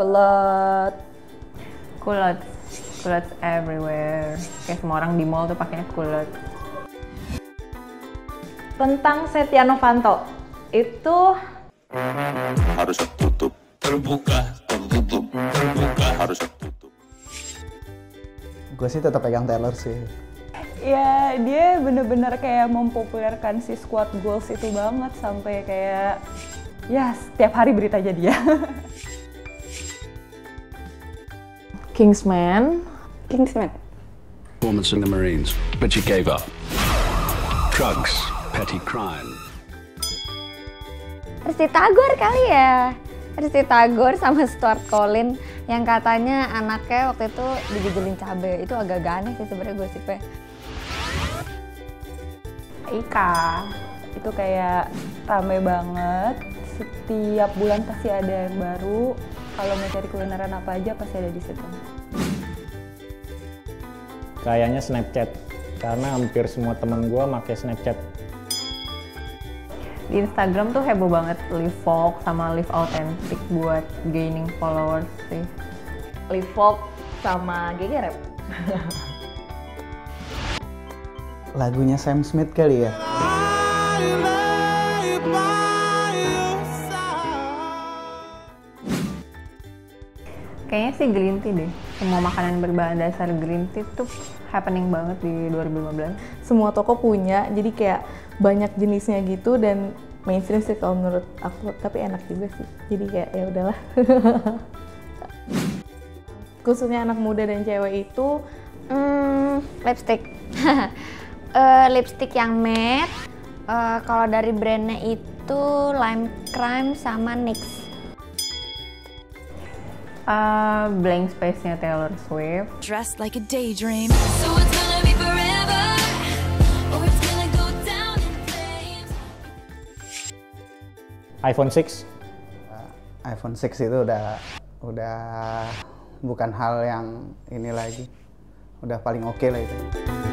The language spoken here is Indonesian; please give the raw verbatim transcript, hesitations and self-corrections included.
kulot. Kulot. Kulot everywhere. Kayak semua orang di mall tuh pakainya kulot. Tentang Setya Novanto, itu harus tertutup, terbuka, tertutup, terbuka, harus tertutup. Gue sih tetap pegang Taylor sih. Ya, dia bener-bener kayak mempopulerkan si squad goals itu banget sampai kayak ya setiap hari berita aja dia. Kingsman, Kingsman. Performance in the Marines, but she gave up. Drugs, petty crime. Astrid Tagore kali ya. Astrid Tagore sama Stuart Colin yang katanya anaknya waktu itu dijejelin cabe. Itu agak aneh sih sebenarnya gosipnya. Ika, itu kayak rame banget, setiap bulan pasti ada yang baru, kalau mau cari kulineran apa aja pasti ada di situ. Kayaknya Snapchat, karena hampir semua temen gue pakai Snapchat. Di Instagram tuh heboh banget LivVox sama Live Authentic buat gaining followers sih. LivVox sama G G Rap. Lagunya Sam Smith kali ya. Kayaknya sih green tea deh. Semua makanan berbahan dasar green tea tuh happening banget di dua ribu lima belas. Semua toko punya, jadi kayak banyak jenisnya gitu dan mainstream sih kalau menurut aku, tapi enak juga sih. Jadi kayak ya udahlah. Khususnya anak muda dan cewek itu hmm, lipstick. Uh, lipstick yang matte, uh, kalau dari brandnya itu Lime Crime sama N Y X. Uh, blank space-nya Taylor Swift. Dressed like a daydream. So it's gonna be forever. Or it's gonna go down in flames. iPhone six. Uh, iPhone six itu udah udah bukan hal yang ini lagi. Udah paling oke lah itu.